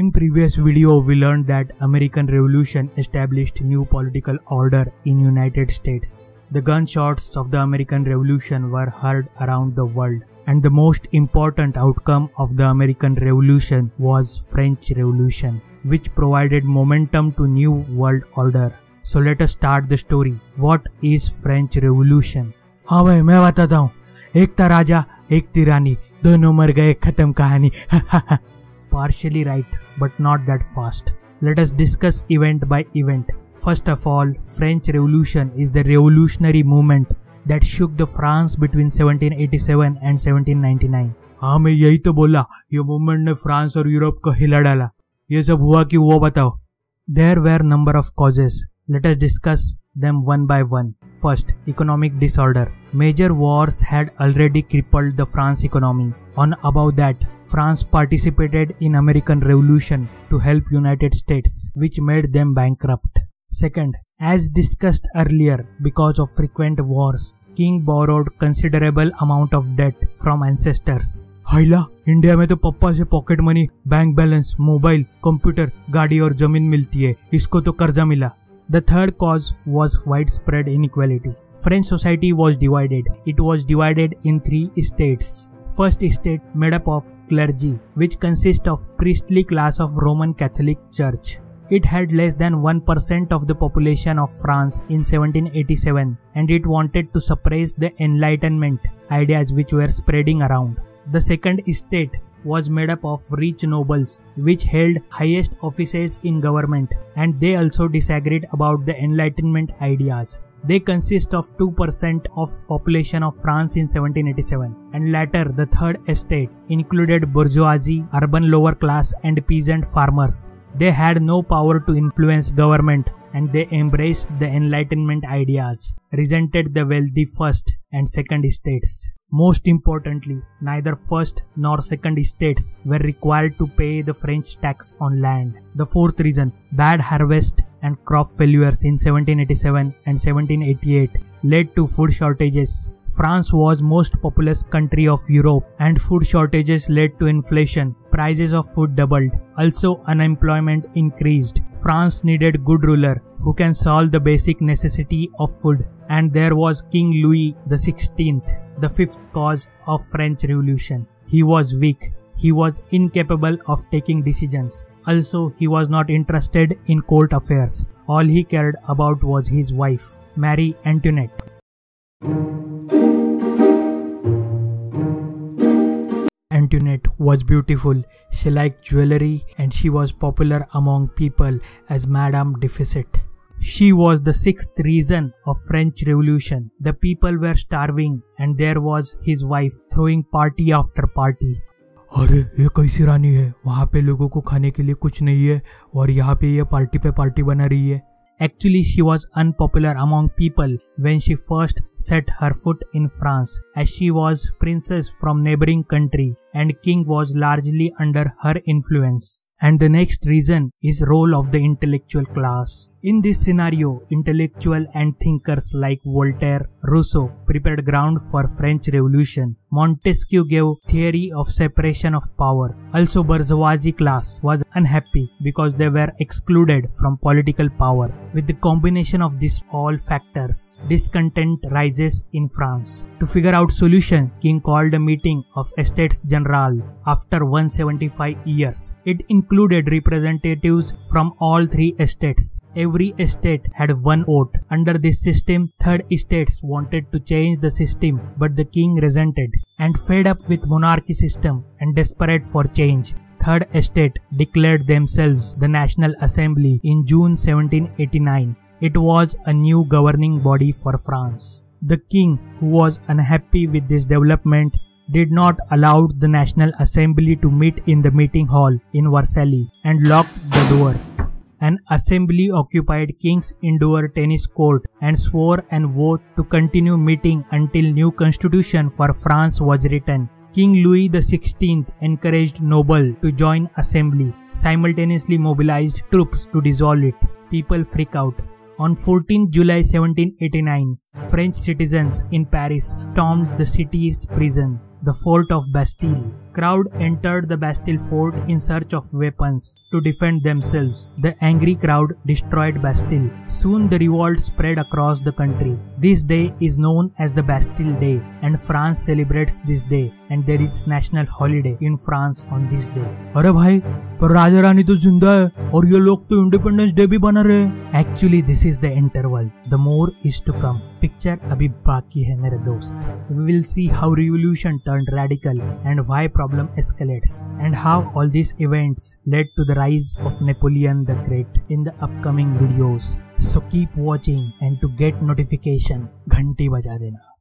In previous video, we learned that American Revolution established new political order in United States. The gunshots of the American Revolution were heard around the world, and the most important outcome of the American Revolution was French Revolution, which provided momentum to new world order. So let us start the story. What is French Revolution? हाँ भाई मैं बताता हूँ. एक था राजा, एक थी रानी, दोनों मर गए, खत्म कहानी. Partially right, but not that fast. Let us discuss event by event. First of all, French Revolution is the revolutionary movement that shook the France between 1787 and 1799. हाँ मैं यही तो बोला, ये मूवमेंट ने फ्रांस और यूरोप को हिला डाला. ये सब हुआ कि वो बताओ. There were number of causes. Let us discuss them one by one. First, economic disorder. Major wars had already crippled the France economy. On above that, France participated in American Revolution to help United States, which made them bankrupt. Second, as discussed earlier, because of frequent wars, King borrowed considerable amount of debt from ancestors. हाइला India में तो पप्पा से pocket money, bank balance, mobile, computer, गाड़ी और जमीन मिलती है, इसको तो कर्जा मिला. The third cause was widespread inequality. French society was divided. It was divided in three estates. First estate made up of clergy, which consists of priestly class of Roman Catholic Church. It had less than 1% of the population of France in 1787, and it wanted to suppress the Enlightenment ideas which were spreading around. The second estate was made up of rich nobles, which held highest offices in government, and they also disagreed about the Enlightenment ideas. They consist of 2% of population of France in 1787. And later, the third estate included bourgeoisie, urban lower class, and peasant farmers. They had no power to influence government, and they embraced the Enlightenment ideas, resented the wealthy first and second estates. Most importantly, neither first nor second estates were required to pay the French tax on land. The fourth reason, bad harvest and crop failures in 1787 and 1788 led to food shortages. France was most populous country of Europe, and food shortages led to inflation. Prices of food doubled. Also, unemployment increased. France needed good ruler who can solve the basic necessity of food. And there was King Louis XVI, the fifth cause of French Revolution. He was weak. He was incapable of taking decisions. Also, he was not interested in court affairs. All he cared about was his wife, Marie Antoinette. Antoinette was beautiful. She liked jewelry, and she was popular among people as Madame Deficit. She was the sixth reason of French Revolution. The people were starving, and there was his wife throwing party after party. अरे ये कैसी रानी है, वहाँ पे लोगों को खाने के लिए कुछ नहीं है और यहाँ पे ये पार्टी पे पार्टी बना रही है. Actually, she was unpopular among people when she first set her foot in France, as she was princess from neighboring country and king was largely under her influence. And the next reason is role of the intellectual class. In this scenario, intellectual and thinkers like Voltaire, Rousseau prepared ground for French Revolution. Montesquieu gave theory of separation of power. Also, bourgeoisie class was unhappy because they were excluded from political power. With the combination of these all factors, discontent rises in France. To figure out solution, King called a meeting of Estates General after 175 years. It included representatives from all three estates. Every estate had one vote. Under this system, third estates wanted to change the system, but the king resented. And fed up with monarchy system and desperate for change, third estate declared themselves the National Assembly in June 1789. It was a new governing body for France. The king, who was unhappy with this development, did not allow the National Assembly to meet in the meeting hall in Versailles and locked the door. An assembly occupied King's indoor tennis court and swore an oath to continue meeting until new constitution for France was written. King Louis XVI encouraged nobles to join assembly, simultaneously mobilized troops to dissolve it. People freak out. On 14 July 1789, French citizens in Paris stormed the city's prison, the Fort of Bastille, crowd entered the Bastille fort in search of weapons to defend themselves. The angry crowd destroyed Bastille. Soon the revolt spread across the country. This day is known as the Bastille Day, and France celebrates this day, and there is national holiday in France on this day. अरे भाई, पर राजा रानी तो जिंदा है और ये लोग तो इंडिपेंडेंस डे भी बना रहे हैं। Actually, this is the interval. The more is to come. Picture अभी बाकी है मेरे दोस्त. We will see how revolution turned radical and why problem escalates, and how all these events led to the rise of Napoleon the Great in the upcoming videos. So keep watching, and to get notification, घंटी बजा देना.